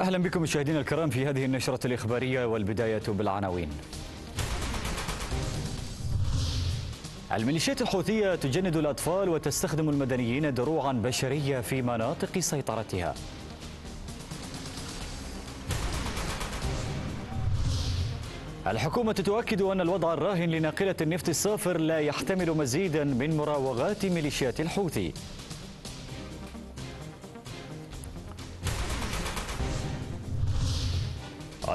أهلا بكم مشاهدينا الكرام في هذه النشرة الإخبارية، والبداية بالعناوين. الميليشيات الحوثية تجند الأطفال وتستخدم المدنيين دروعا بشرية في مناطق سيطرتها. الحكومة تؤكد أن الوضع الراهن لناقلة النفط الصافر لا يحتمل مزيدا من مراوغات ميليشيات الحوثي.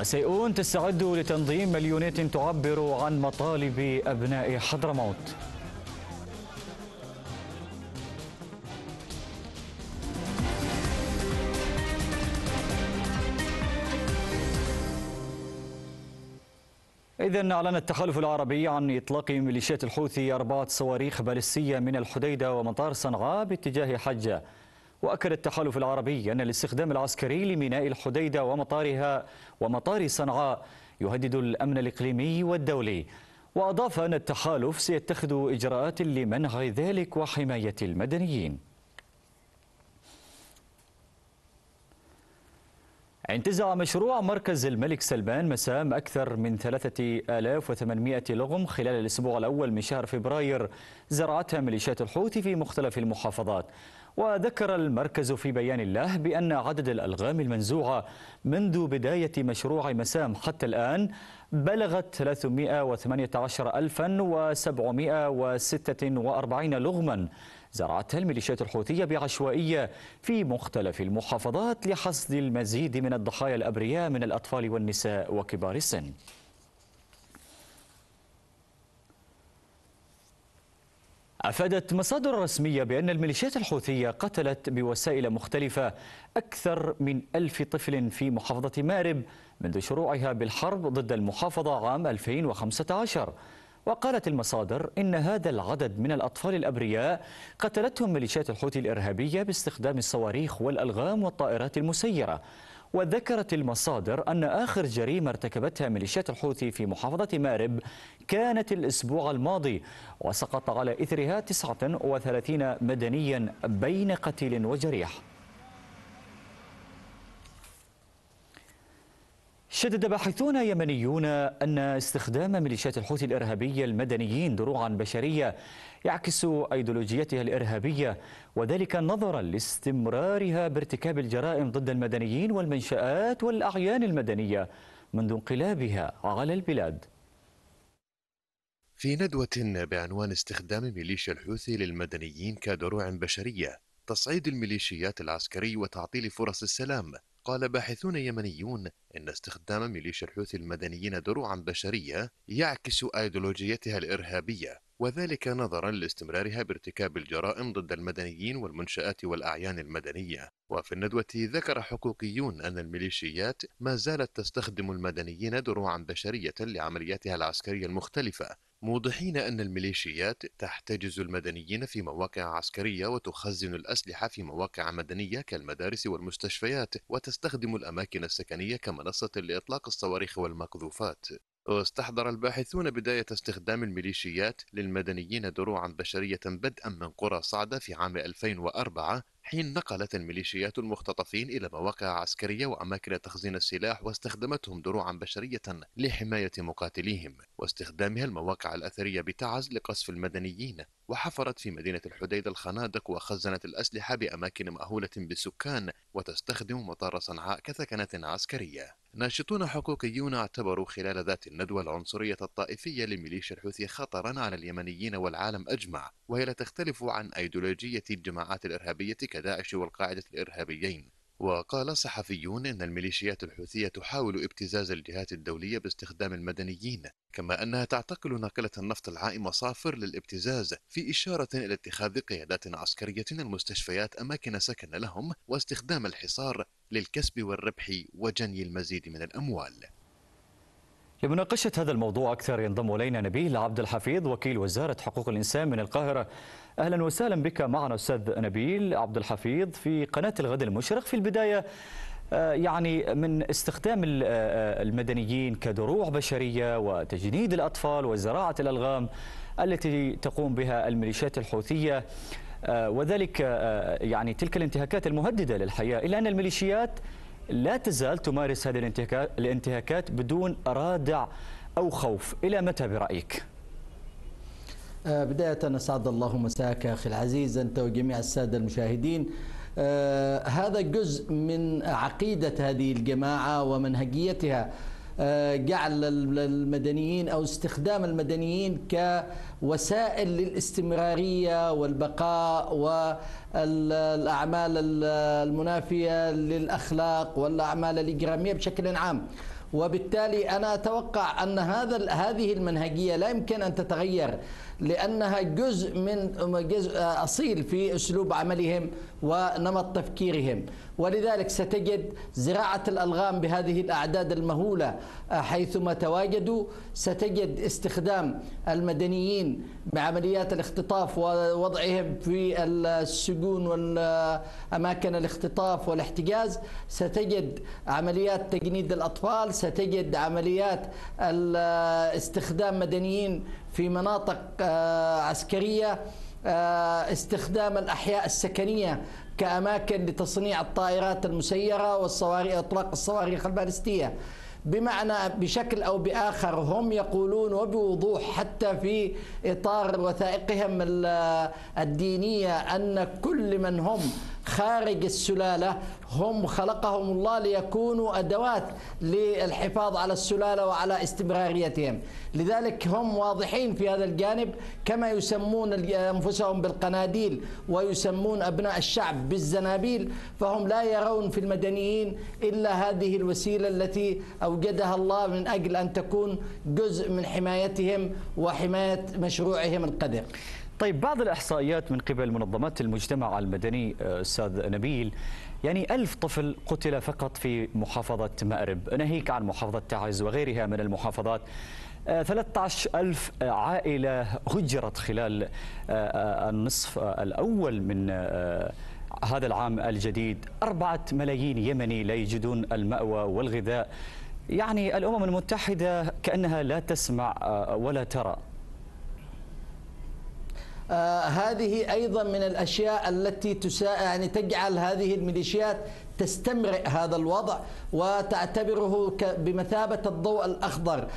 سيئون تستعد لتنظيم مليونات تعبر عن مطالب أبناء حضرموت. إذن أعلن التحالف العربي عن إطلاق ميليشيات الحوثي 4 صواريخ باليستية من الحديدة ومطار صنعاء باتجاه حجة. وأكد التحالف العربي أن الاستخدام العسكري لميناء الحديدة ومطارها ومطار صنعاء يهدد الأمن الإقليمي والدولي. وأضاف أن التحالف سيتخذ إجراءات لمنع ذلك وحماية المدنيين. انتزع مشروع مركز الملك سلمان مسام أكثر من 3800 لغم خلال الأسبوع الأول من شهر فبراير زرعتها ميليشيات الحوثي في مختلف المحافظات. وذكر المركز في بيان له بأن عدد الألغام المنزوعة منذ بداية مشروع مسام حتى الآن بلغت 318,746 لغما زرعتها الميليشيات الحوثية بعشوائية في مختلف المحافظات لحصد المزيد من الضحايا الأبرياء من الأطفال والنساء وكبار السن. أفادت مصادر رسمية بأن الميليشيات الحوثية قتلت بوسائل مختلفة أكثر من 1000 طفل في محافظة مأرب منذ شروعها بالحرب ضد المحافظة عام 2015. وقالت المصادر إن هذا العدد من الأطفال الأبرياء قتلتهم ميليشيات الحوثي الإرهابية باستخدام الصواريخ والألغام والطائرات المسيرة. وذكرت المصادر أن آخر جريمة ارتكبتها ميليشيات الحوثي في محافظة مأرب كانت الأسبوع الماضي، وسقط على إثرها 39 مدنيا بين قتيل وجريح. شدد باحثون يمنيون أن استخدام ميليشيات الحوثي الإرهابية المدنيين دروعا بشرية يعكس أيديولوجيتها الإرهابية، وذلك نظرا لاستمرارها بارتكاب الجرائم ضد المدنيين والمنشآت والأعيان المدنية منذ انقلابها على البلاد. في ندوة بعنوان استخدام ميليشيا الحوثي للمدنيين كدروع بشرية، تصعيد الميليشيات العسكري وتعطيل فرص السلام، قال باحثون يمنيون إن استخدام ميليشيا الحوثي المدنيين دروعا بشرية يعكس أيديولوجيتها الإرهابية، وذلك نظرا لاستمرارها بارتكاب الجرائم ضد المدنيين والمنشآت والأعيان المدنية. وفي الندوة ذكر حقوقيون أن الميليشيات ما زالت تستخدم المدنيين دروعا بشرية لعملياتها العسكرية المختلفة، موضحين أن الميليشيات تحتجز المدنيين في مواقع عسكرية وتخزن الأسلحة في مواقع مدنية كالمدارس والمستشفيات، وتستخدم الأماكن السكنية كمنصة لإطلاق الصواريخ والمقذوفات. واستحضر الباحثون بداية استخدام الميليشيات للمدنيين دروعا بشرية بدءا من قرى صعدة في عام 2004، حين نقلت الميليشيات المختطفين إلى مواقع عسكرية وأماكن تخزين السلاح واستخدمتهم دروعا بشرية لحماية مقاتليهم، واستخدامها المواقع الأثرية بتعز لقصف المدنيين، وحفرت في مدينة الحديدة الخنادق وخزنت الأسلحة بأماكن مأهولة بالسكان، وتستخدم مطار صنعاء كثكنة عسكرية. ناشطون حقوقيون اعتبروا خلال ذات الندوة العنصرية الطائفية لميليشيا الحوثي خطرا على اليمنيين والعالم أجمع، وهي لا تختلف عن أيديولوجية الجماعات الإرهابية كداعش والقاعدة الإرهابيين. وقال صحفيون إن الميليشيات الحوثية تحاول ابتزاز الجهات الدولية باستخدام المدنيين، كما أنها تعتقل ناقلة النفط العائمة صافر للابتزاز، في إشارة إلى اتخاذ قيادات عسكرية المستشفيات أماكن سكن لهم واستخدام الحصار للكسب والربح وجني المزيد من الأموال. لمناقشة هذا الموضوع أكثر ينضم إلينا نبيل عبد الحفيظ وكيل وزارة حقوق الإنسان من القاهرة. أهلا وسهلا بك معنا أستاذ نبيل عبد الحفيظ في قناة الغد المشرق. في البداية يعني من استخدام المدنيين كدروع بشرية وتجنيد الأطفال وزراعة الألغام التي تقوم بها الميليشيات الحوثية، وذلك يعني تلك الانتهاكات المهددة للحياة، إلا أن الميليشيات لا تزال تمارس هذه الانتهاكات بدون ردع أو خوف، إلى متى برأيك؟ بداية أسعد الله مساك أخي العزيز أنت وجميع السادة المشاهدين. هذا جزء من عقيدة هذه الجماعة ومنهجيتها، جعل المدنيين أو استخدام المدنيين كوسائل للاستمرارية والبقاء والأعمال المنافية للأخلاق والأعمال الإجرامية بشكل عام. وبالتالي أنا أتوقع أن هذه المنهجية لا يمكن أن تتغير، لأنها جزء أصيل في أسلوب عملهم ونمط تفكيرهم، ولذلك ستجد زراعة الألغام بهذه الأعداد المهولة حيثما تواجدوا. ستجد استخدام المدنيين بعمليات الاختطاف ووضعهم في السجون والأماكن الاختطاف والاحتجاز، ستجد عمليات تجنيد الأطفال، ستجد عمليات استخدام مدنيين في مناطق عسكرية، استخدام الأحياء السكنية كأماكن لتصنيع الطائرات المسيرة والصواريخ، إطلاق الصواريخ البالستية. بمعنى بشكل أو بآخر هم يقولون وبوضوح حتى في إطار وثائقهم الدينية أن كل من هم خارج السلالة هم خلقهم الله ليكونوا أدوات للحفاظ على السلالة وعلى استمراريتهم. لذلك هم واضحين في هذا الجانب، كما يسمون أنفسهم بالقناديل ويسمون أبناء الشعب بالزنابيل، فهم لا يرون في المدنيين إلا هذه الوسيلة التي أوجدها الله من أجل أن تكون جزء من حمايتهم وحماية مشروعهم القدر. طيب، بعض الإحصائيات من قبل منظمات المجتمع المدني أستاذ نبيل، يعني 1000 طفل قتل فقط في محافظة مأرب، ناهيك عن محافظة تعز وغيرها من المحافظات. 13000 عائلة هجرت خلال النصف الأول من هذا العام الجديد. 4 ملايين يمني لا يجدون المأوى والغذاء. يعني الأمم المتحدة كأنها لا تسمع ولا ترى. هذه أيضا من الأشياء التي تجعل هذه الميليشيات تستمرئ هذا الوضع وتعتبره بمثابة الضوء الأخضر.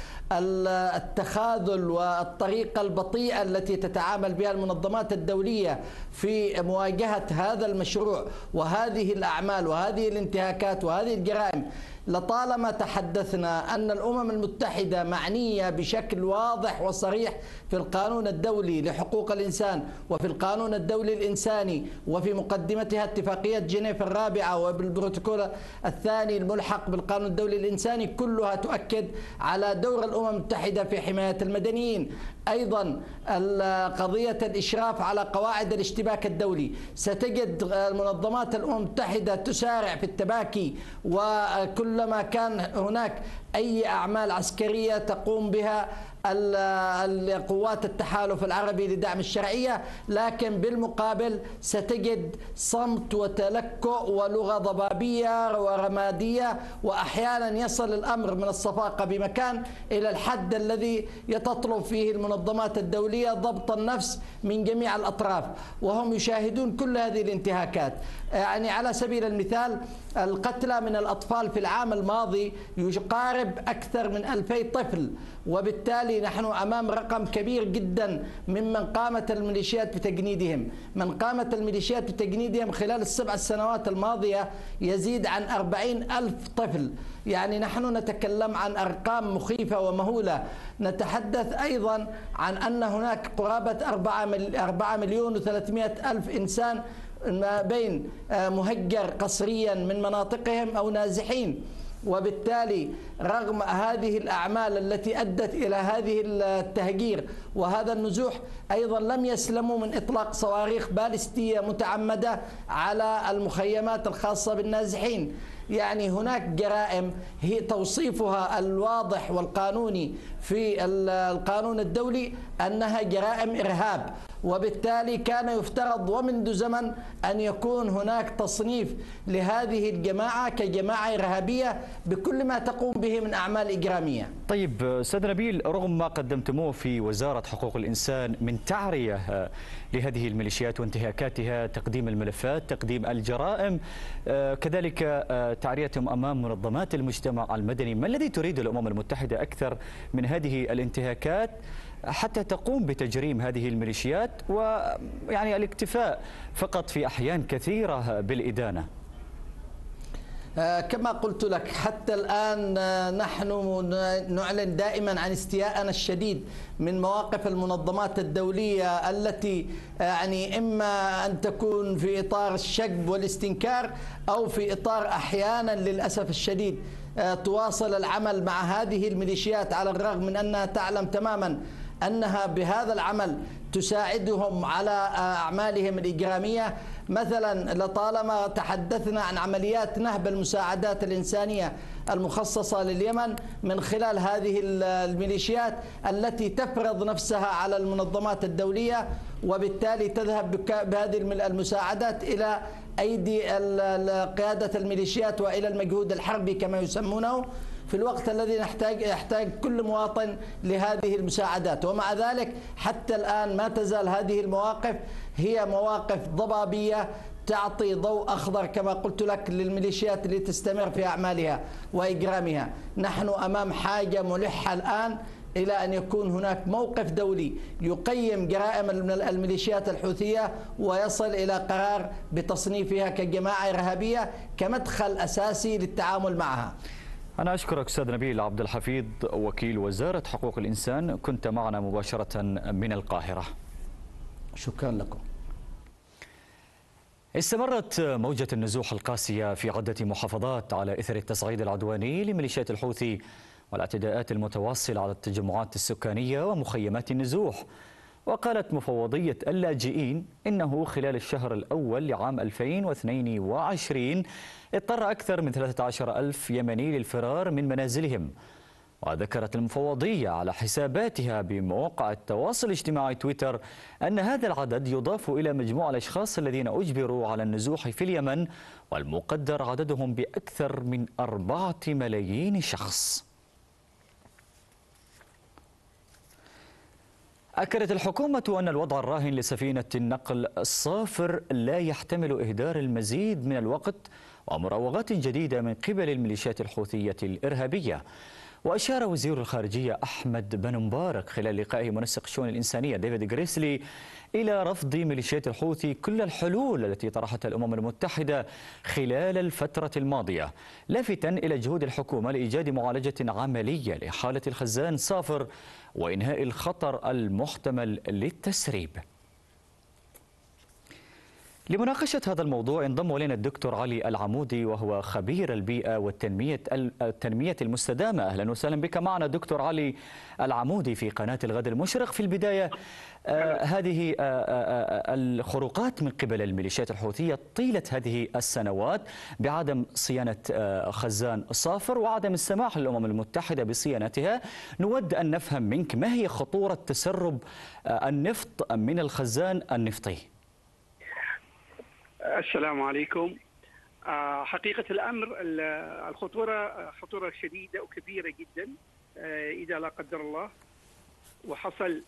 التخاذل والطريقة البطيئة التي تتعامل بها المنظمات الدولية في مواجهة هذا المشروع وهذه الأعمال وهذه الانتهاكات وهذه الجرائم. لطالما تحدثنا أن الأمم المتحدة معنية بشكل واضح وصريح في القانون الدولي لحقوق الإنسان وفي القانون الدولي الإنساني وفي مقدمتها اتفاقية جنيف الرابعة وبالبروتوكول الثاني الملحق بالقانون الدولي الإنساني، كلها تؤكد على دور الأمم المتحدة في حماية المدنيين. أيضا قضية الإشراف على قواعد الاشتباك الدولي، ستجد منظمات الأمم المتحدة تسارع في التباكي، وكلما كان هناك أي أعمال عسكرية تقوم بها القوات التحالف العربي لدعم الشرعية، لكن بالمقابل ستجد صمت وتلكؤ ولغة ضبابية ورمادية، وأحيانا يصل الأمر من الصفاقة بمكان إلى الحد الذي تطلب فيه المنظمات الدولية ضبط النفس من جميع الأطراف. وهم يشاهدون كل هذه الانتهاكات. يعني على سبيل المثال، القتلى من الأطفال في العام الماضي يقارب أكثر من 2000 طفل، وبالتالي نحن أمام رقم كبير جدا ممن قامت الميليشيات بتجنيدهم. من قامت الميليشيات بتجنيدهم خلال ال7 سنوات الماضية يزيد عن 40000 طفل. يعني نحن نتكلم عن أرقام مخيفة ومهولة. نتحدث أيضا عن أن هناك قرابة 4,300,000 إنسان ما بين مهجر قسريا من مناطقهم أو نازحين. وبالتالي رغم هذه الأعمال التي أدت إلى هذه التهجير وهذا النزوح، أيضا لم يسلموا من إطلاق صواريخ باليستية متعمدة على المخيمات الخاصة بالنازحين. يعني هناك جرائم هي توصيفها الواضح والقانوني في القانون الدولي أنها جرائم إرهاب، وبالتالي كان يفترض ومنذ زمن أن يكون هناك تصنيف لهذه الجماعة كجماعة إرهابية بكل ما تقوم به من أعمال إجرامية. طيب سيد نبيل، رغم ما قدمتموه في وزارة حقوق الإنسان من تعرية لهذه الميليشيات وانتهاكاتها، تقديم الملفات، تقديم الجرائم، كذلك تعريتهم أمام منظمات المجتمع المدني، ما الذي تريد الأمم المتحدة أكثر من هذه الانتهاكات حتى تقوم بتجريم هذه الميليشيات ويعني الاكتفاء فقط في أحيان كثيرة بالإدانة؟ كما قلت لك، حتى الآن نحن نعلن دائما عن استيائنا الشديد من مواقف المنظمات الدولية التي يعني إما أن تكون في إطار الشجب والاستنكار أو في إطار أحيانا للأسف الشديد تواصل العمل مع هذه الميليشيات، على الرغم من أنها تعلم تماما أنها بهذا العمل تساعدهم على أعمالهم الإجرامية. مثلا لطالما تحدثنا عن عمليات نهب المساعدات الإنسانية المخصصة لليمن من خلال هذه الميليشيات التي تفرض نفسها على المنظمات الدولية، وبالتالي تذهب بهذه المساعدات إلى أيدي قيادة الميليشيات وإلى المجهود الحربي كما يسمونه، في الوقت الذي يحتاج كل مواطن لهذه المساعدات. ومع ذلك حتى الآن ما تزال هذه المواقف هي مواقف ضبابية تعطي ضوء أخضر كما قلت لك للميليشيات اللي تستمر في أعمالها وإجرامها. نحن أمام حاجة ملحة الآن إلى أن يكون هناك موقف دولي يقيم جرائم الميليشيات الحوثية ويصل إلى قرار بتصنيفها كجماعة إرهابية كمدخل أساسي للتعامل معها. أنا أشكرك أستاذ نبيل عبد الحفيظ، وكيل وزارة حقوق الإنسان، كنت معنا مباشرة من القاهرة. شكرا لكم. استمرت موجة النزوح القاسية في عدة محافظات على إثر التصعيد العدواني لميليشيات الحوثي والاعتداءات المتواصلة على التجمعات السكانية ومخيمات النزوح. وقالت مفوضية اللاجئين إنه خلال الشهر الأول لعام 2022 اضطر أكثر من 13 ألف يمني للفرار من منازلهم. وذكرت المفوضية على حساباتها بمواقع التواصل الاجتماعي تويتر أن هذا العدد يضاف إلى مجموع الأشخاص الذين أجبروا على النزوح في اليمن، والمقدر عددهم بأكثر من 4 ملايين شخص. أكدت الحكومة أن الوضع الراهن لسفينة النقل الصافر لا يحتمل إهدار المزيد من الوقت ومراوغات جديدة من قبل الميليشيات الحوثية الإرهابية. وأشار وزير الخارجية أحمد بن مبارك خلال لقائه منسق الشؤون الإنسانية ديفيد غريسلي إلى رفض ميليشيات الحوثي كل الحلول التي طرحتها الأمم المتحدة خلال الفترة الماضية، لافتا إلى جهود الحكومة لإيجاد معالجة عملية لحالة الخزان صافر وإنهاء الخطر المحتمل للتسريب. لمناقشة هذا الموضوع انضم إلينا الدكتور علي العمودي، وهو خبير البيئة والتنمية المستدامة. أهلا وسهلا بك معنا دكتور علي العمودي في قناة الغد المشرق. في البداية هذه الخروقات من قبل الميليشيات الحوثية طيلة هذه السنوات بعدم صيانة خزان صافر وعدم السماح للأمم المتحدة بصيانتها، نود أن نفهم منك ما هي خطورة تسرب النفط من الخزان النفطي؟ السلام عليكم. حقيقة الأمر الخطورة خطورة شديدة وكبيرة جدا إذا لا قدر الله وحصل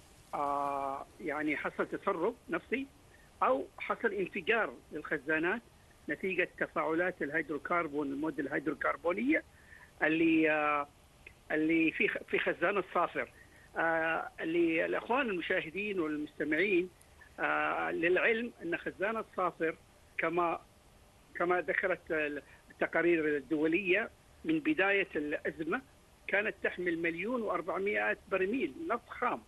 يعني حصل تسرب نفطي أو حصل انفجار للخزانات نتيجة تفاعلات الهيدروكربون، المواد الهيدروكربونية اللي في خزان الصافر. اللي الأخوان المشاهدين والمستمعين للعلم أن خزان الصافر كما ذكرت التقارير الدولية من بداية الأزمة كانت تحمل 1,400,000 برميل نفط خام،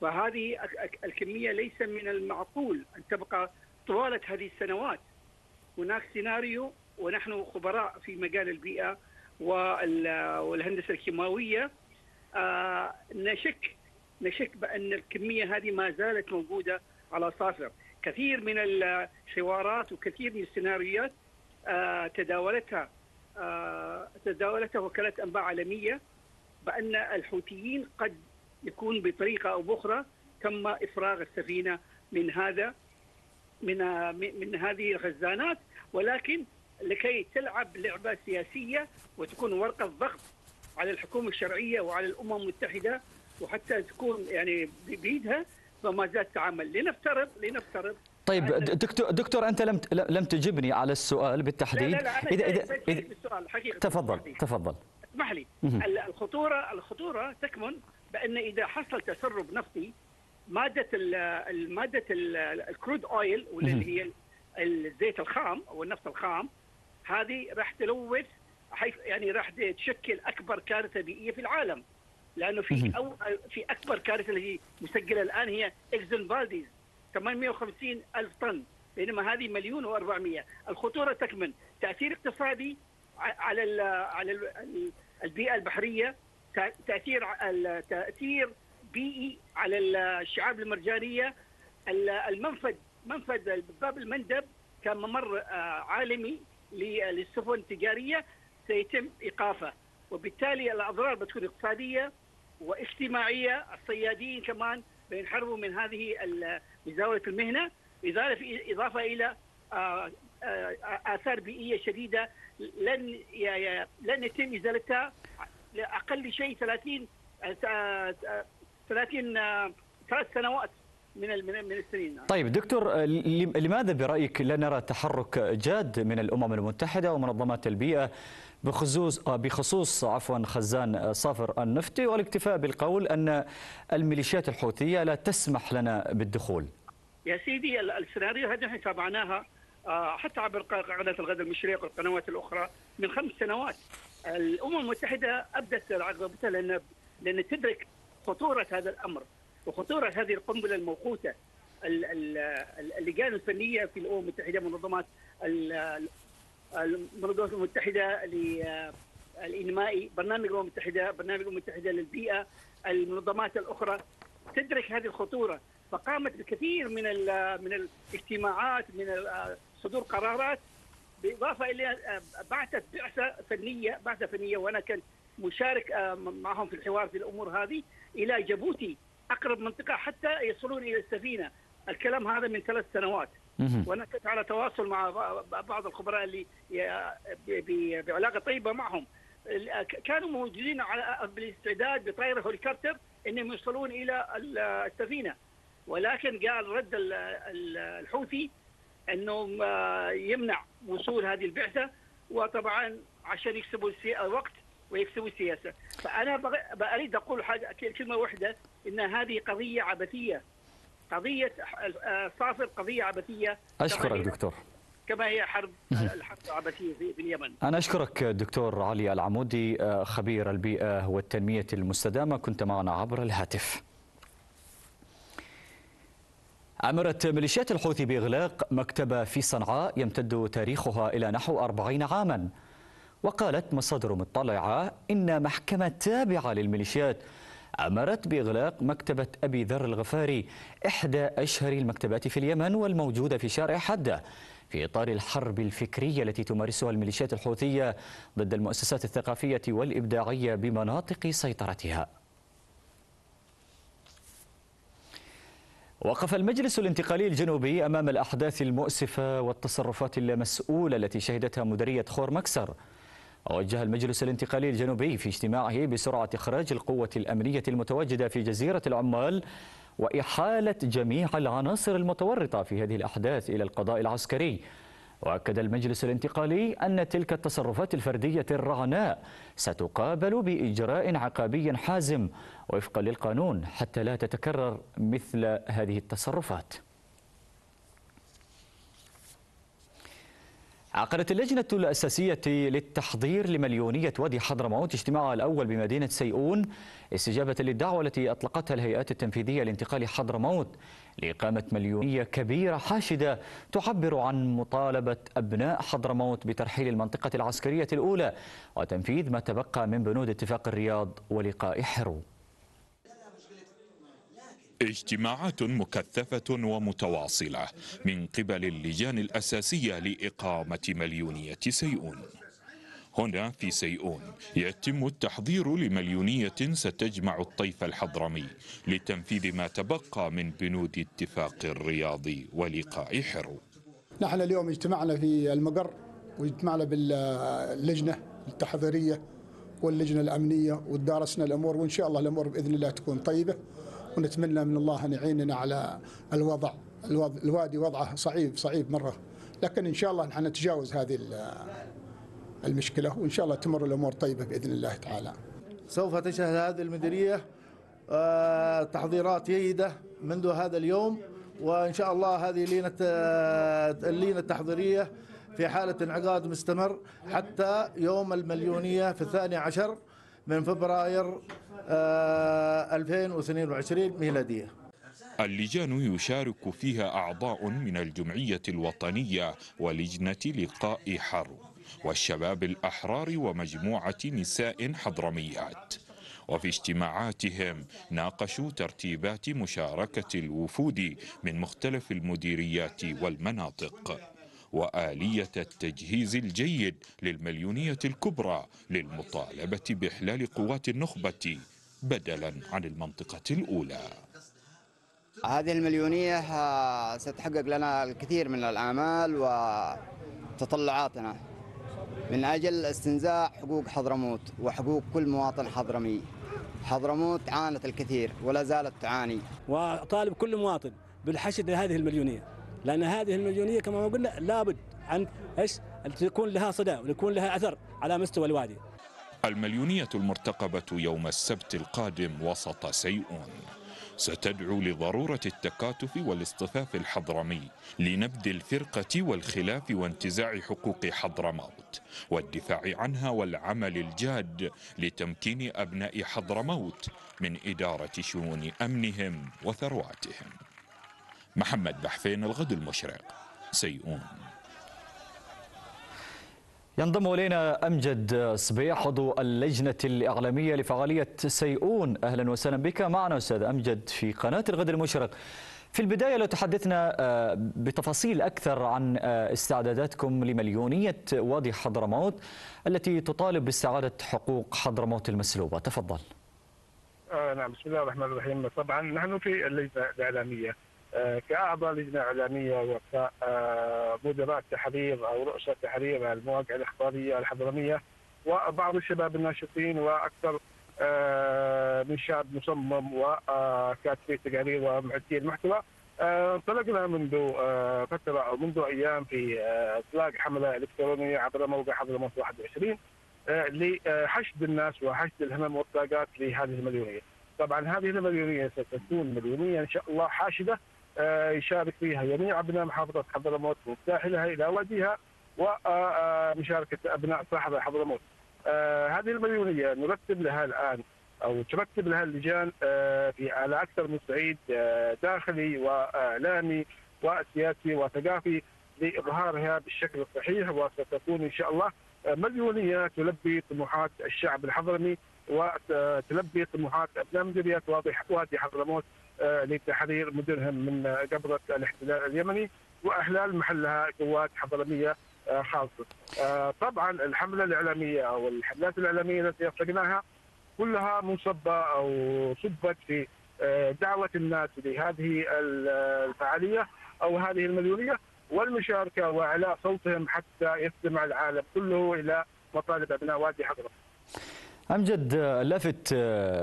وهذه الكمية ليس من المعقول أن تبقى طوال هذه السنوات. هناك سيناريو، ونحن خبراء في مجال البيئة والهندسة الكيماوية، نشك بأن الكمية هذه ما زالت موجودة على صافر. كثير من الحوارات وكثير من السيناريوهات تداولتها وكالة أنباء عالمية بأن الحوثيين قد يكون بطريقة أو بأخرى تم إفراغ السفينة من هذه الخزانات، ولكن لكي تلعب لعبة سياسية وتكون ورقة ضغط على الحكومة الشرعية وعلى الأمم المتحدة، وحتى تكون يعني بيدها فما زالت تعمل. لنفترض طيب دكتور انت لم تجبني على السؤال بالتحديد. لا اذا السؤال حقيقة. تفضل اسمح لي. الخطورة تكمن بان اذا حصل تسرب نفطي، مادة الكرود اويل واللي هي الزيت الخام او النفط الخام، هذه راح تلوث، يعني راح تشكل اكبر كارثة بيئية في العالم، لانه في اكبر كارثة اللي مسجلة الان هي اكزون فالديز 850 ألف طن، بينما هذه 1,400,000. الخطورة تكمن تأثير اقتصادي على البيئة البحرية، تأثير بيئي على الشعاب المرجانية، منفذ باب المندب كان ممر عالمي للسفن التجارية سيتم إيقافه، وبالتالي الأضرار بتكون اقتصادية واجتماعية. الصيادين كمان بينحرموا من هذه مزاولة المهنة، إضافة إلى آثار بيئية شديدة لن يتم إزالتها لأقل شيء 3 سنوات من السنين. طيب دكتور، لماذا برأيك لا نرى تحرك جاد من الأمم المتحدة ومنظمات البيئة بخصوص خزان صافر النفطي، والاكتفاء بالقول أن الميليشيات الحوثية لا تسمح لنا بالدخول؟ يا سيدي، السيناريو هذه نحن تابعناها حتى عبر قناة الغد المشرق والقنوات الأخرى من 5 سنوات. الأمم المتحدة أبدت رغبتها لأن تدرك خطورة هذا الأمر وخطورة هذه القنبلة الموقوتة. اللجان الفنية في الأمم المتحدة، المنظمات المتحدة للإنمائي، برنامج الأمم المتحدة للبيئة، المنظمات الأخرى تدرك هذه الخطورة، فقامت بكثير من الاجتماعات، من صدور قرارات، بالإضافة إلى بعثت بعثة فنية، وأنا كنت مشارك معهم في الحوار في الأمور هذه إلى جيبوتي أقرب منطقة حتى يصلون إلى السفينة. الكلام هذا من 3 سنوات. وأنا كنت على تواصل مع بعض الخبراء اللي بعلاقة طيبة معهم، كانوا موجودين بالاستعداد بطائرة هليكوبتر أنهم يوصلون إلى السفينة، ولكن قال رد الحوثي أنه يمنع وصول هذه البعثة، وطبعا عشان يكسبوا الوقت ويكسبوا السياسة. فأنا أريد أقول كلمة واحدة، أن هذه قضية عبثية، قضية صافر قضية عبثية. أشكرك دكتور. كما هي الحرب عبثية في اليمن. أنا أشكرك دكتور علي العمودي، خبير البيئة والتنمية المستدامة، كنت معنا عبر الهاتف. عمرت ميليشيات الحوثي بإغلاق مكتبة في صنعاء يمتد تاريخها إلى نحو 40 عاما، وقالت مصادر مطلعة إن محكمة تابعة للميليشيات أمرت بإغلاق مكتبة أبي ذر الغفاري، إحدى أشهر المكتبات في اليمن والموجودة في شارع حدة، في إطار الحرب الفكرية التي تمارسها الميليشيات الحوثية ضد المؤسسات الثقافية والإبداعية بمناطق سيطرتها. وقف المجلس الانتقالي الجنوبي أمام الأحداث المؤسفة والتصرفات اللامسؤولة التي شهدتها مديرية خور مكسر. وجه المجلس الانتقالي الجنوبي في اجتماعه بسرعة إخراج القوة الأمنية المتواجدة في جزيرة العمال وإحالة جميع العناصر المتورطة في هذه الأحداث إلى القضاء العسكري. وأكد المجلس الانتقالي أن تلك التصرفات الفردية الرعناء ستقابل بإجراء عقابي حازم وفقا للقانون حتى لا تتكرر مثل هذه التصرفات. عقدت اللجنة الأساسية للتحضير لمليونية وادي حضرموت اجتماعها الأول بمدينة سيئون استجابة للدعوة التي أطلقتها الهيئات التنفيذية لانتقال حضرموت لإقامة مليونية كبيرة حاشدة تعبر عن مطالبة أبناء حضرموت بترحيل المنطقة العسكرية الأولى وتنفيذ ما تبقى من بنود اتفاق الرياض ولقاء حرو. اجتماعات مكثفة ومتواصلة من قبل اللجان الأساسية لإقامة مليونية سيئون. هنا في سيئون يتم التحضير لمليونية ستجمع الطيف الحضرمي لتنفيذ ما تبقى من بنود اتفاق الرياض ولقاء حرو. نحن اليوم اجتمعنا في المقر واجتمعنا باللجنة التحضيرية واللجنة الأمنية وتدارسنا الأمور، وإن شاء الله الأمور بإذن الله تكون طيبة، ونتمنى من الله أن يعيننا على الوضع. الوادي وضعه صعيب مرة، لكن إن شاء الله نحن نتجاوز هذه المشكلة، وإن شاء الله تمر الأمور طيبة بإذن الله تعالى. سوف تشهد هذه المديرية تحضيرات جيدة منذ هذا اليوم، وإن شاء الله هذه اللينة التحضيرية في حالة انعقاد مستمر حتى يوم المليونية في 12 من فبراير 2022 ميلادية. اللجان يشارك فيها أعضاء من الجمعية الوطنية ولجنة لقاء حرب والشباب الأحرار ومجموعة نساء حضرميات. وفي اجتماعاتهم ناقشوا ترتيبات مشاركة الوفود من مختلف المديريات والمناطق وآلية التجهيز الجيد للمليونية الكبرى للمطالبة بإحلال قوات النخبة بدلا عن المنطقة الأولى. هذه المليونية ستحقق لنا الكثير من الآمال وتطلعاتنا من أجل استنزاع حقوق حضرموت وحقوق كل مواطن حضرمي. حضرموت عانت الكثير ولا زالت تعاني، وأطالب كل مواطن بالحشد لهذه المليونية، لأن هذه المليونية كما ما قلنا لابد أن تكون لها صدى ويكون لها أثر على مستوى الوادي. المليونية المرتقبة يوم السبت القادم وسط سيئون ستدعو لضرورة التكاتف والاصطفاف الحضرمي لنبذ الفرقة والخلاف وانتزاع حقوق حضرموت والدفاع عنها، والعمل الجاد لتمكين أبناء حضرموت من إدارة شؤون أمنهم وثرواتهم. محمد بحفين، الغد المشرق، سيئون. ينضم إلينا أمجد صبيح عضو اللجنة الإعلامية لفعالية سيئون. أهلا وسهلا بك معنا أستاذ أمجد في قناة الغد المشرق. في البداية لو تحدثنا بتفاصيل أكثر عن استعداداتكم لمليونية وادي حضرموت التي تطالب باستعادة حقوق حضرموت المسلوبة، تفضل. نعم، بسم الله الرحمن الرحيم. طبعا نحن في اللجنة الإعلامية كأعضاء لجنة إعلامية وكمدراء تحرير أو رؤساء تحرير المواقع الإخبارية الحضرمية وبعض الشباب الناشطين وأكثر من شاب مصمم وكاتبي تقارير ومعدي المحتوى، انطلقنا منذ فترة أو منذ أيام في إطلاق حملة إلكترونية عبر موقع حضرموت 21 لحشد الناس وحشد الهمم والطاقات لهذه المليونية. طبعا هذه المليونية ستكون مليونية إن شاء الله حاشدة يشارك فيها جميع أبناء محافظة حضرموت وساحلها إلى واديها ومشاركة أبناء صحراء حضرموت. هذه المليونية نرتب لها الآن أو ترتب لها اللجان على أكثر من صعيد داخلي وإعلامي وسياسي وثقافي لإظهارها بالشكل الصحيح، وستكون إن شاء الله مليونية تلبي طموحات الشعب الحضرمي وتلبي طموحات أبناء مديريات وادي حضرموت لتحرير مدنهم من قبضة الاحتلال اليمني وإحلال محلها قوات حضرمية خاصة. طبعا الحملة الإعلامية أو الحملات الإعلامية التي أطلقناها كلها منصبة أو صبت في دعوة الناس لهذه الفعالية أو هذه المليونية والمشاركة وإعلاء صوتهم حتى يستمع العالم كله إلى مطالب أبناء وادي حضرموت. أمجد، لافت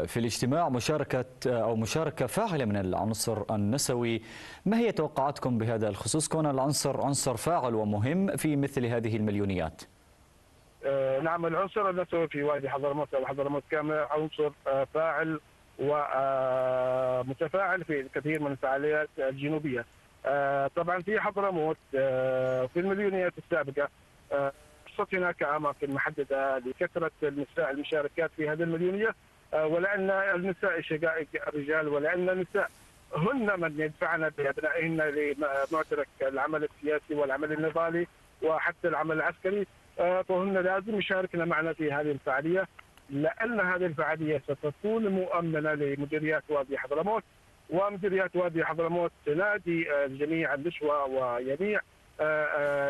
في الاجتماع مشاركة فاعلة من العنصر النسوي، ما هي توقعاتكم بهذا الخصوص كون العنصر عنصر فاعل ومهم في مثل هذه المليونيات؟ نعم، العنصر النسوي في وادي حضرموت أو حضرموت كاملة عنصر فاعل ومتفاعل في الكثير من الفعاليات الجنوبية. طبعا في حضرموت في المليونيات السابقة هناك اماكن محدده لكثره النساء المشاركات في هذه المليونيه، ولان النساء شقائق الرجال، ولان النساء هن من يدفعن بابنائهن لمعترك العمل السياسي والعمل النضالي وحتى العمل العسكري، فهن لازم يشاركن معنا في هذه الفعاليه، لان هذه الفعاليه ستكون مؤمنه لمديريات وادي حضرموت، ومديريات وادي حضرموت تنادي جميع النسوه وجميع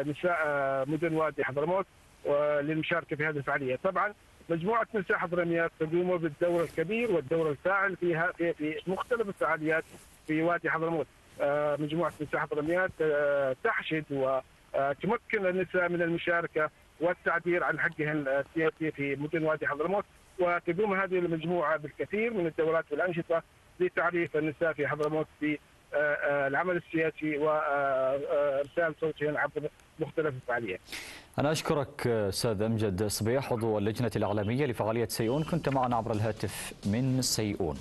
نساء مدن وادي حضرموت للمشاركه في هذه الفعاليه. طبعا مجموعه نساء حضرميات تقوم بالدور الكبير والدور الفاعل فيها في مختلف الفعاليات في وادي حضرموت. مجموعه نساء حضرميات تحشد وتمكن النساء من المشاركه والتعبير عن حقه السياسي في مدن وادي حضرموت. وتقوم هذه المجموعة بالكثير من الدورات والأنشطة لتعريف النساء في حضرموت بالعمل السياسي وإرسال صوتهم عبر مختلف الفعاليات. أنا أشكرك أستاذ أمجد صبيح عضو اللجنة الإعلامية لفعالية سيئون، كنت معنا عبر الهاتف من سيئون.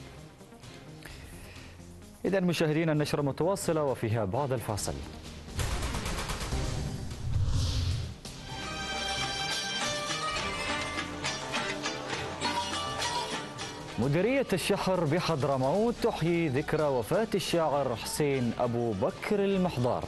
إذن مشاهدينا النشرة متواصلة وفيها بعض الفاصل. مديرية الشحر بحضرموت تحيي ذكرى وفاة الشاعر حسين أبو بكر المحضار.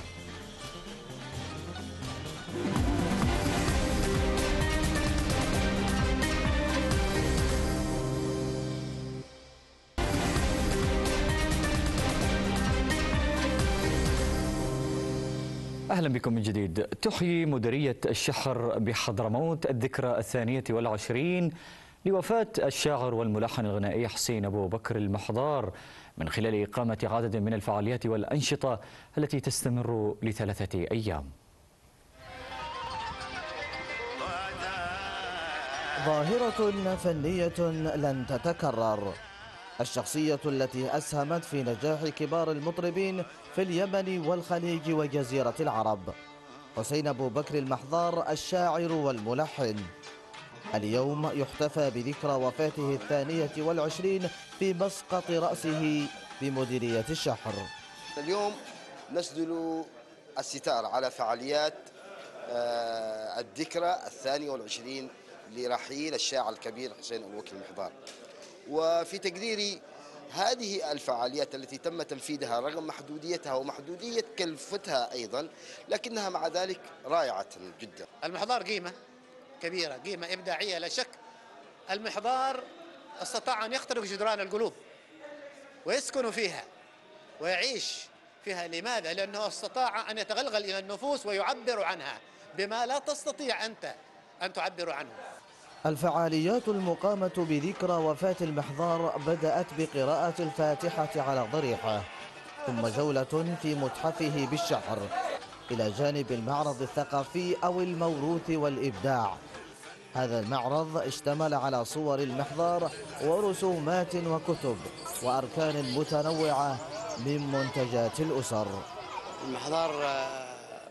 أهلا بكم من جديد. تحيي مديرية الشحر بحضرموت الذكرى 22 لوفاة الشاعر والملحن الغنائي حسين أبو بكر المحضار من خلال إقامة عدد من الفعاليات والأنشطة التي تستمر لثلاثة أيام. ظاهرة فنية لن تتكرر. الشخصية التي أسهمت في نجاح كبار المطربين في اليمن والخليج وجزيرة العرب، حسين أبو بكر المحضار الشاعر والملحن. اليوم يحتفى بذكرى وفاته 22 في مسقط رأسه بمديرية الشحر. اليوم نسدل الستار على فعاليات الذكرى 22 لرحيل الشاعر الكبير حسين أبو بكر المحضار. وفي تقديري هذه الفعاليات التي تم تنفيذها رغم محدوديتها ومحدودية كلفتها أيضا، لكنها مع ذلك رائعة جدا. المحضار قيمة كبيرة، قيمة إبداعية لا شك. المحضار استطاع أن يخترق جدران القلوب ويسكن فيها ويعيش فيها. لماذا؟ لأنه استطاع أن يتغلغل إلى النفوس ويعبر عنها بما لا تستطيع أنت أن تعبر عنه. الفعاليات المقامة بذكرى وفاة المحضار بدأت بقراءة الفاتحة على ضريحة، ثم جولة في متحفه بالشعر، إلى جانب المعرض الثقافي أو الموروث والإبداع. هذا المعرض اشتمل على صور المحضار ورسومات وكتب وأركان متنوعة من منتجات الأسر. المحضار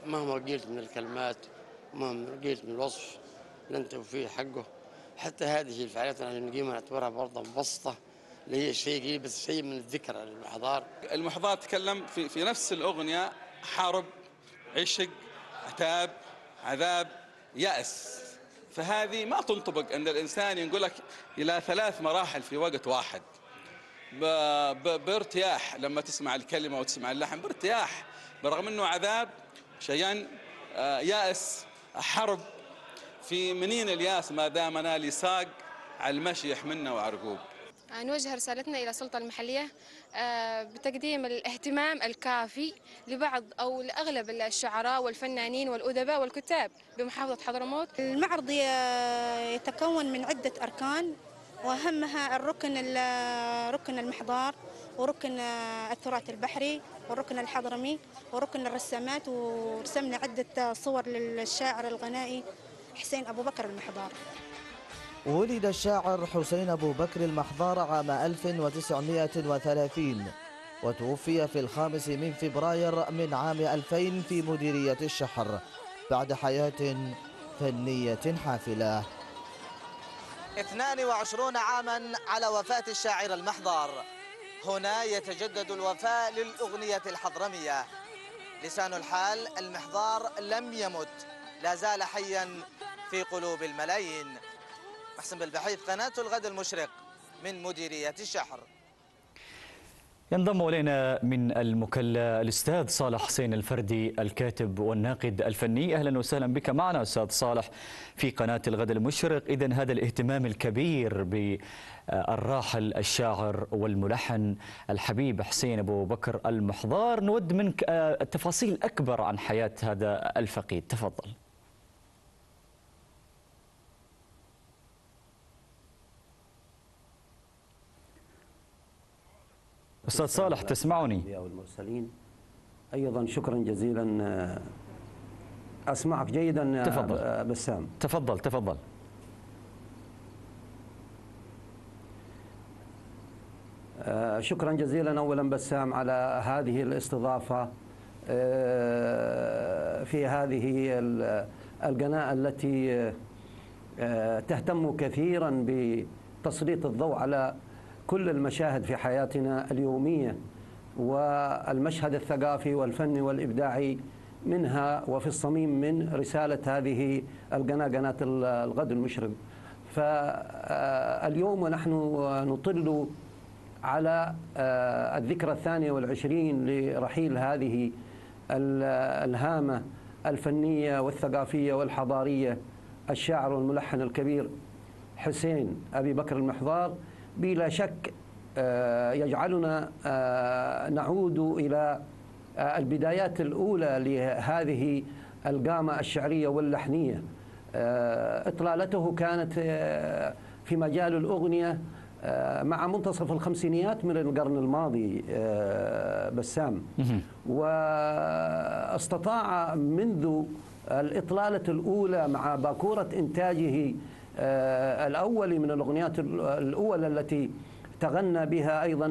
مهما قلت من الكلمات، مهما قلت من الوصف، لن توفيه حقه. حتى هذه الفعاليات اللي نقيمها نعتبرها برضه مبسطة، اللي هي شيء قريب بس شيء من الذكرى للمحضار. المحضار تكلم في نفس الأغنية: حارب، عشق، عتاب، عذاب، يأس. فهذه ما تنطبق أن الإنسان ينقلك إلى 3 مراحل في وقت واحد بارتياح. لما تسمع الكلمة وتسمع اللحن بارتياح، برغم أنه عذاب شيئا، يأس، حرب. في منين الياس ما دامنا لساق على المشي يحملنا وعرقوب. نوجه رسالتنا إلى السلطة المحلية بتقديم الاهتمام الكافي لبعض أو لأغلب الشعراء والفنانين والأدباء والكتاب بمحافظة حضرموت. المعرض يتكون من عدة أركان، وأهمها ركن المحضار، وركن التراث البحري، والركن الحضرمي، وركن الرسامات. ورسمنا عدة صور للشاعر الغنائي حسين أبو بكر المحضار. ولد الشاعر حسين أبو بكر المحضار عام 1930 وتوفي في 5 فبراير من عام 2000 في مديرية الشحر بعد حياة فنية حافلة. 22 عاما على وفاة الشاعر المحضار، هنا يتجدد الوفاء للأغنية الحضرمية. لسان الحال: المحضار لم يمت، لا زال حيا في قلوب الملايين. محسن بالبحيث، قناة الغد المشرق من مديرية الشحر. ينضم إلينا من المكلا الأستاذ صالح حسين الفردي الكاتب والناقد الفني. أهلا وسهلا بك معنا أستاذ صالح في قناة الغد المشرق. إذن هذا الاهتمام الكبير بالراحل الشاعر والملحن الحبيب حسين أبو بكر المحضار، نود منك تفاصيل أكبر عن حياة هذا الفقيد، تفضل. أستاذ صالح تسمعني؟ والمرسلين أيضا شكرا جزيلا أسمعك جيدا. تفضل بسام. تفضل تفضل. شكرا جزيلا أولا بسام على هذه الاستضافة في هذه القناة التي تهتم كثيرا بتسليط الضوء على كل المشاهد في حياتنا اليومية والمشهد الثقافي والفني والإبداعي منها، وفي الصميم من رسالة هذه القناة، قناة الغد المشرق. فاليوم ونحن نطل على الذكرى 22 لرحيل هذه الهامة الفنية والثقافية والحضارية، الشاعر والملحن الكبير حسين أبي بكر المحضار، بلا شك يجعلنا نعود إلى البدايات الأولى لهذه القامة الشعرية واللحنية. إطلالته كانت في مجال الأغنية مع منتصف الخمسينيات من القرن الماضي بسام، واستطاع منذ الإطلالة الأولى مع باكورة إنتاجه الأول من الأغنيات الأولى التي تغنى بها أيضا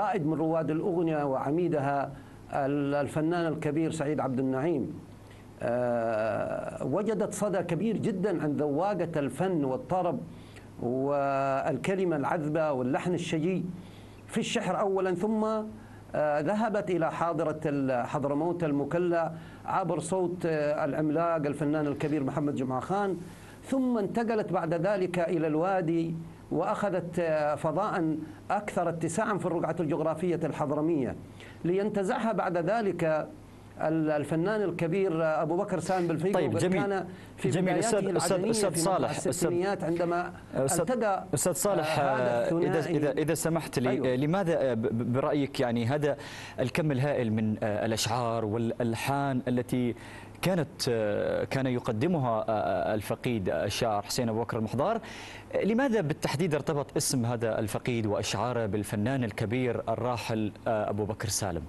رائد من رواد الأغنية وعميدها الفنان الكبير سعيد عبد النعيم، وجدت صدى كبير جدا عند ذواقة الفن والطرب والكلمة العذبة واللحن الشجي في الشحر أولا، ثم ذهبت إلى حاضرة حضرموت المكلا عبر صوت العملاق الفنان الكبير محمد جمعه خان، ثم انتقلت بعد ذلك إلى الوادي وأخذت فضاء أكثر اتساعا في الرقعة الجغرافية الحضرمية، لينتزعها بعد ذلك الفنان الكبير أبو بكر سالم بالفقيه. طيب جميل. كان في جميل. أستاذ صالح، عندما التقى أستاذ صالح، إذا سمحت لي، أيوه. لماذا برأيك يعني هذا الكم الهائل من الأشعار والألحان التي كان يقدمها الفقيد الشاعر حسين أبو بكر المحضار، لماذا بالتحديد ارتبط اسم هذا الفقيد وأشعاره بالفنان الكبير الراحل أبو بكر سالم؟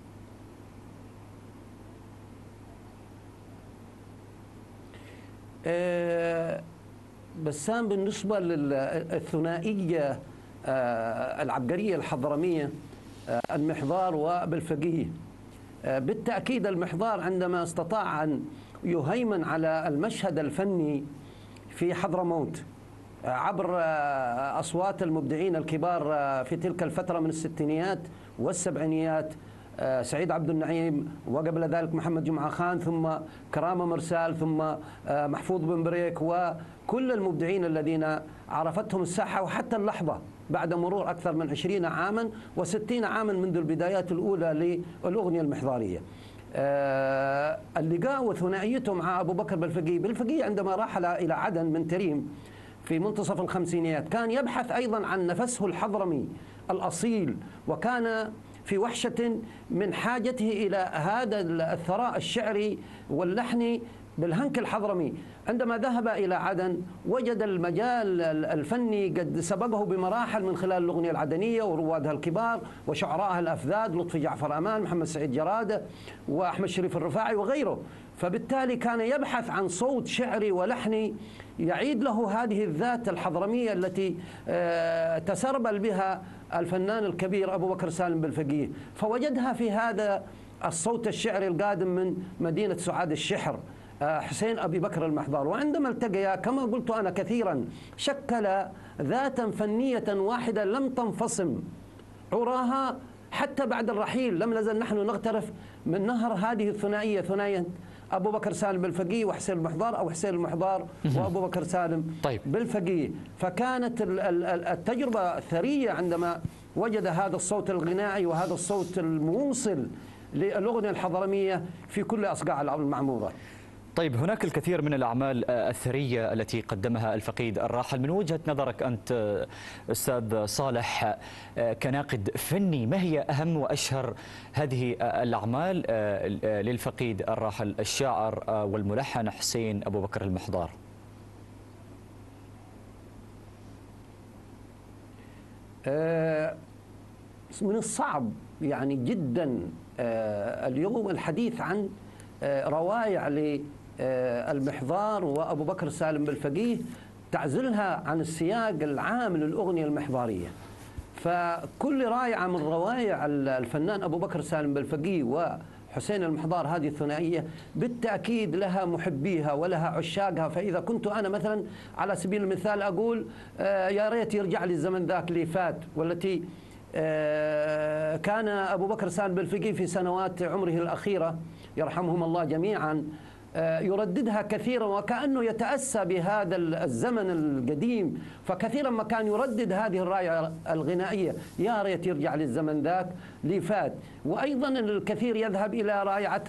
بسام، بالنسبة للثنائية العبقرية الحضرمية، المحضار وبالفقيه، بالتأكيد المحضار عندما استطاع أن يهيمن على المشهد الفني في حضرموت عبر أصوات المبدعين الكبار في تلك الفترة من الستينيات والسبعينيات، سعيد عبد النعيم وقبل ذلك محمد جمعه خان، ثم كرامة مرسال، ثم محفوظ بن بريك، وكل المبدعين الذين عرفتهم الساحة وحتى اللحظة بعد مرور أكثر من 20 عاما و60 عاما منذ البدايات الأولى للأغنية المحضارية. اللقاء وثنائيته مع أبو بكر بالفقيه، عندما رحل إلى عدن من تريم في منتصف الخمسينيات كان يبحث أيضا عن نفسه الحضرمي الأصيل، وكان في وحشة من حاجته إلى هذا الثراء الشعري واللحني بالهنك الحضرمي. عندما ذهب إلى عدن وجد المجال الفني قد سبقه بمراحل من خلال الأغنية العدنية وروادها الكبار وشعراءها الأفذاذ، لطفي جعفر امان، محمد سعيد جراده، وأحمد شريف الرفاعي وغيره. فبالتالي كان يبحث عن صوت شعري ولحني يعيد له هذه الذات الحضرمية التي تسربل بها الفنان الكبير أبو بكر سالم بالفقيه، فوجدها في هذا الصوت الشعري القادم من مدينة سعاد الشحر، حسين أبي بكر المحضار. وعندما التقيا كما قلت أنا كثيرا، شكل ذاتا فنية واحدة لم تنفصم عراها حتى بعد الرحيل. لم نزل نحن نغترف من نهر هذه الثنائية، ثنائية أبو بكر سالم بالفقيه وحسين المحضار، أو حسين المحضار وأبو بكر سالم بالفقيه. فكانت التجربة ثرية عندما وجد هذا الصوت الغنائي وهذا الصوت الموصل للأغنية الحضرمية في كل أصقاع المعمورة. طيب، هناك الكثير من الأعمال الثرية التي قدمها الفقيد الراحل. من وجهة نظرك أنت أستاذ صالح كناقد فني، ما هي أهم وأشهر هذه الأعمال للفقيد الراحل الشاعر والملحن حسين أبو بكر المحضار؟ من الصعب يعني جدا اليوم الحديث عن روائع للمحضار وأبو بكر سالم بالفقيه تعزلها عن السياق العام للأغنية المحضارية. فكل رايعة من روائع الفنان أبو بكر سالم بالفقيه وحسين المحضار هذه الثنائية بالتأكيد لها محبيها ولها عشاقها. فإذا كنت أنا مثلا على سبيل المثال أقول يا ريت يرجع لي الزمن ذاك اللي فات، والتي كان أبو بكر سالم بالفقيه في سنوات عمره الأخيرة يرحمهم الله جميعا يرددها كثيرا وكأنه يتأسى بهذا الزمن القديم، فكثيرا ما كان يردد هذه الراية الغنائية يا ريت يرجع للزمن ذاك لي فات. وأيضا الكثير يذهب إلى رايعة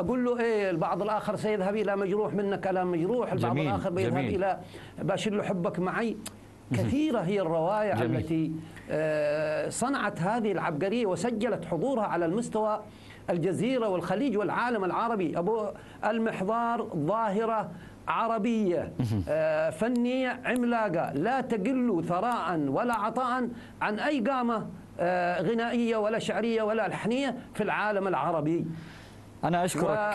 أقول له إيه، البعض الآخر سيذهب إلى مجروح منك ألا مجروح، البعض جميل الآخر بيذهب إلى باشل حبك معي. كثيرة هي الروائع التي صنعت هذه العبقرية وسجلت حضورها على المستوى الجزيرة والخليج والعالم العربي. أبو المحضار ظاهرة عربية فنية عملاقة لا تقل ثراء ولا عطاء عن أي قامة غنائية ولا شعرية ولا لحنية في العالم العربي. أنا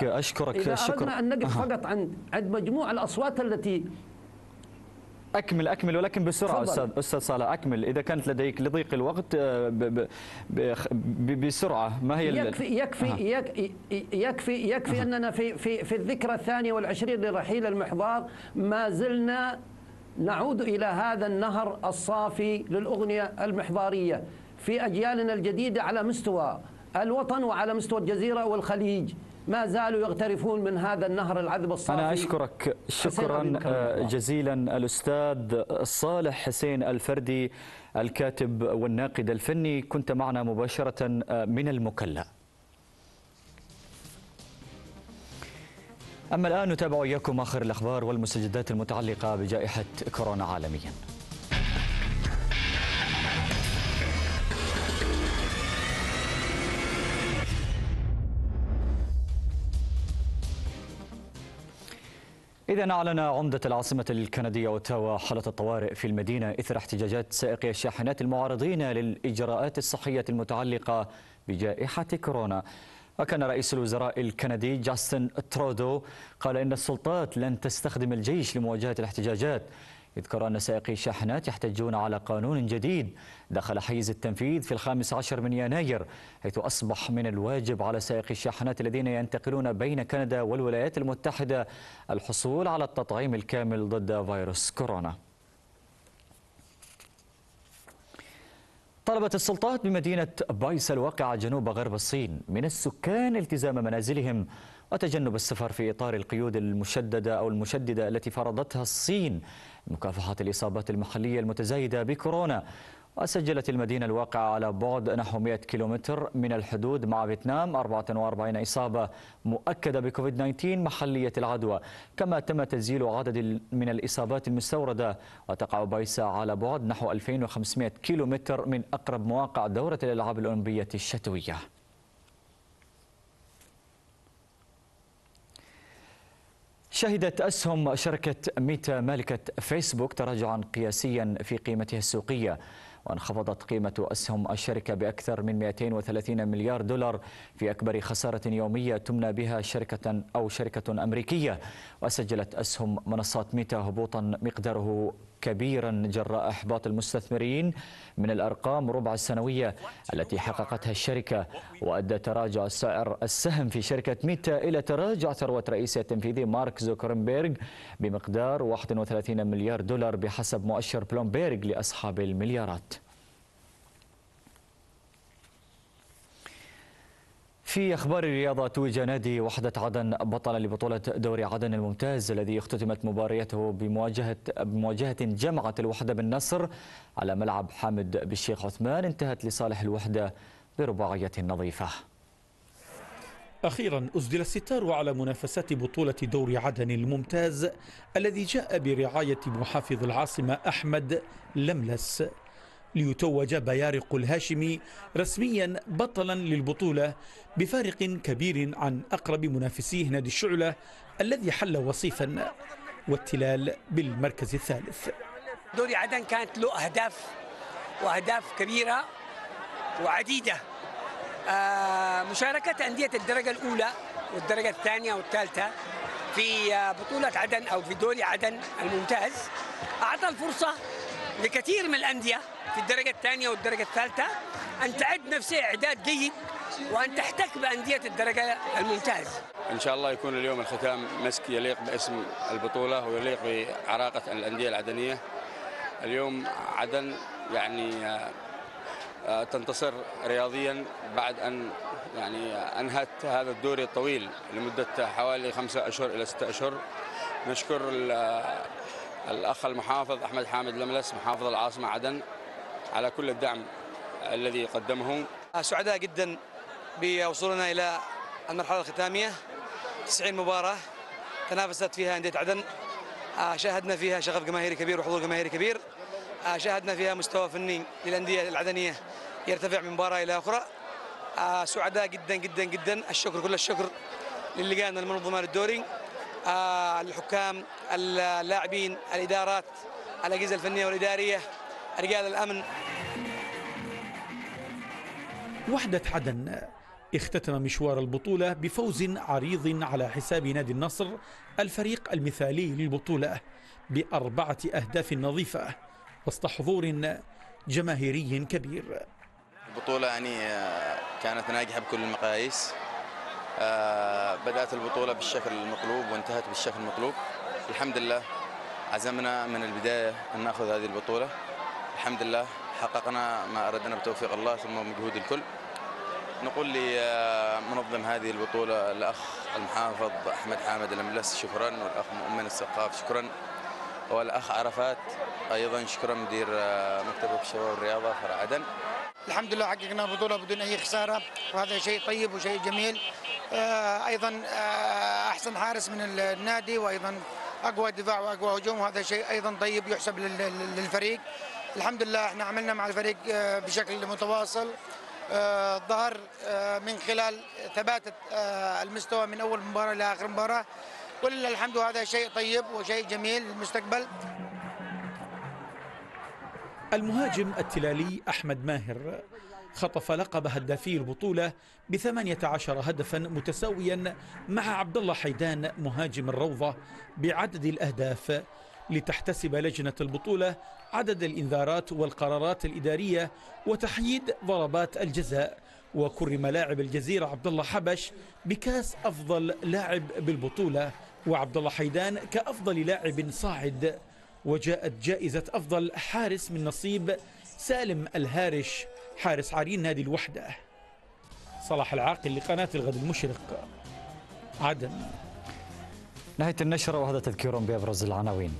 أشكرك إذا أردنا أن نقف فقط عند مجموع الأصوات التي أكمل ولكن بسرعة أستاذ صالح، أكمل إذا كانت لديك لضيق الوقت بسرعة. ما هي يكفي أننا في الذكرى الثانية والعشرين لرحيل المحضار ما زلنا نعود إلى هذا النهر الصافي للأغنية المحضارية في أجيالنا الجديدة على مستوى الوطن وعلى مستوى الجزيرة والخليج، ما زالوا يغترفون من هذا النهر العذب الصافي. أنا أشكرك شكرا جزيلا الأستاذ صالح حسين الفردي الكاتب والناقد الفني، كنت معنا مباشرة من المكلا. أما الآن نتابع إياكم آخر الأخبار والمستجدات المتعلقة بجائحة كورونا عالميا. إذا أعلن عمدة العاصمة الكندية أوتاوا حالة الطوارئ في المدينة إثر احتجاجات سائقي الشاحنات المعارضين للإجراءات الصحية المتعلقة بجائحة كورونا. وكان رئيس الوزراء الكندي جاستن ترودو قال إن السلطات لن تستخدم الجيش لمواجهة الاحتجاجات، يذكر أن سائقي الشاحنات يحتجون على قانون جديد دخل حيز التنفيذ في 15 يناير، حيث أصبح من الواجب على سائقي الشاحنات الذين ينتقلون بين كندا والولايات المتحدة الحصول على التطعيم الكامل ضد فيروس كورونا. طلبت السلطات بمدينة بايس الواقعة جنوب غرب الصين من السكان التزام منازلهم وتجنب السفر في إطار القيود المشددة التي فرضتها الصين لمكافحة الإصابات المحلية المتزايدة بكورونا. وسجلت المدينة الواقعة على بعد نحو 100 كيلومتر من الحدود مع فيتنام 44 إصابة مؤكدة بكوفيد-19 محلية العدوى، كما تم تسجيل عدد من الإصابات المستوردة. وتقع بايسا على بعد نحو 2500 كيلومتر من أقرب مواقع دورة الألعاب الأولمبية الشتوية. شهدت أسهم شركة ميتا مالكة فيسبوك تراجعا قياسيا في قيمتها السوقية، وانخفضت قيمة أسهم الشركة بأكثر من 230 مليار دولار في أكبر خسارة يومية تمنى بها شركة أمريكية. وسجلت أسهم منصات ميتا هبوطا مقداره كبيرا جراء إحباط المستثمرين من الأرقام ربع السنوية التي حققتها الشركة، وأدى تراجع سعر السهم في شركة ميتا إلى تراجع ثروة رئيسها التنفيذي مارك زوكربيرغ بمقدار 31 مليار دولار بحسب مؤشر بلومبيرغ لأصحاب المليارات. في أخبار الرياضة، توج نادي وحدة عدن بطلا لبطولة دوري عدن الممتاز الذي اختتمت مباريته بمواجهة جمعت الوحدة بالنصر على ملعب حامد بالشيخ عثمان، انتهت لصالح الوحدة برباعية نظيفة. أخيرا أسدل الستار على منافسات بطولة دوري عدن الممتاز الذي جاء برعاية محافظ العاصمة أحمد لملس، ليتوج بيارق الهاشمي رسميا بطلا للبطولة بفارق كبير عن أقرب منافسيه نادي الشعلة الذي حل وصيفا والتلال بالمركز الثالث. دوري عدن كانت له أهداف كبيرة وعديدة، مشاركة أندية الدرجة الأولى والدرجة الثانية والثالثة في بطولة عدن أو في دوري عدن الممتاز، أعطى الفرصة لكثير من الأندية في الدرجة الثانية والدرجة الثالثة أن تعد نفسها إعداد جيد وأن تحتك بأندية الدرجة الممتاز. إن شاء الله يكون اليوم الختام مسك يليق باسم البطولة ويليق بعراقة الأندية العدنية. اليوم عدن يعني تنتصر رياضيا بعد أن يعني أنهت هذا الدوري الطويل لمدة حوالي 5 أشهر إلى 6 أشهر. نشكر الأخ المحافظ أحمد حامد لملس محافظ العاصمة عدن على كل الدعم الذي قدمه. سعداء جدا بوصولنا إلى المرحلة الختامية. 90 مباراة تنافست فيها أندية عدن، شاهدنا فيها شغف جماهيري كبير وحضور جماهيري كبير، شاهدنا فيها مستوى فني للأندية العدنية يرتفع من مباراة إلى أخرى. سعداء جدا جدا جدا. الشكر كل الشكر للجان المنظمة للدوري، الحكام، اللاعبين، الإدارات، الأجهزة الفنية والإدارية، رجال الأمن. وحدة عدن اختتم مشوار البطولة بفوز عريض على حساب نادي النصر الفريق المثالي للبطولة ب4 أهداف نظيفة وسط حضور جماهيري كبير. البطولة يعني كانت ناجحة بكل المقاييس. بدأت البطولة بالشكل المطلوب وانتهت بالشكل المطلوب. الحمد لله عزمنا من البداية أن نأخذ هذه البطولة. الحمد لله حققنا ما أردنا بتوفيق الله ثم مجهود الكل. نقول لمنظم هذه البطولة الأخ المحافظ أحمد حامد الملس شكرا، والأخ مؤمن السقاف شكرا، والأخ عرفات أيضا شكرا، مدير مكتب الشباب والرياضة فرع عدن. الحمد لله حققنا البطولة بدون أي خسارة، وهذا شيء طيب وشيء جميل. أيضا أحسن حارس من النادي، وأيضا أقوى دفاع وأقوى هجوم، وهذا شيء أيضا طيب يحسب للفريق. الحمد لله احنا عملنا مع الفريق بشكل متواصل، ظهر من خلال ثبات المستوى من أول مباراة إلى آخر مباراة، ولله الحمد. وهذا شيء طيب وشيء جميل للمستقبل. المهاجم التلالي أحمد ماهر خطف لقب هدافي البطولة ب18 هدفا متساويا مع عبدالله حيدان مهاجم الروضة بعدد الأهداف، لتحتسب لجنة البطولة عدد الإنذارات والقرارات الإدارية وتحييد ضربات الجزاء. وكرم لاعب الجزيرة عبد الله حبش بكاس أفضل لاعب بالبطولة، وعبد الله حيدان كأفضل لاعب صاعد. وجاءت جائزة أفضل حارس من نصيب سالم الهارش حارس عرين نادي الوحدة. صلاح العاقل لقناة الغد المشرق، عدن. نهاية النشرة وهذا تذكير بأبرز العناوين.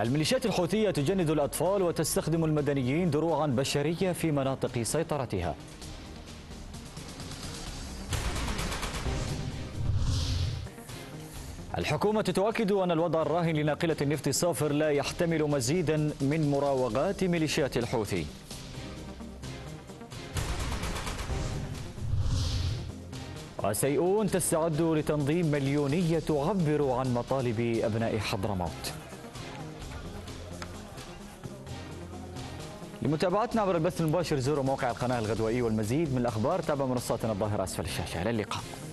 الميليشيات الحوثية تجند الأطفال وتستخدم المدنيين دروعا بشرية في مناطق سيطرتها. الحكومة تؤكد أن الوضع الراهن لناقلة النفط صافر لا يحتمل مزيدا من مراوغات ميليشيات الحوثي. وسيئون تستعد لتنظيم مليونية تعبر عن مطالب أبناء حضرموت. لمتابعتنا عبر البث المباشر زوروا موقع القناة الغدوائي والمزيد من الأخبار تابع منصاتنا الظاهرة أسفل الشاشة. إلى اللقاء.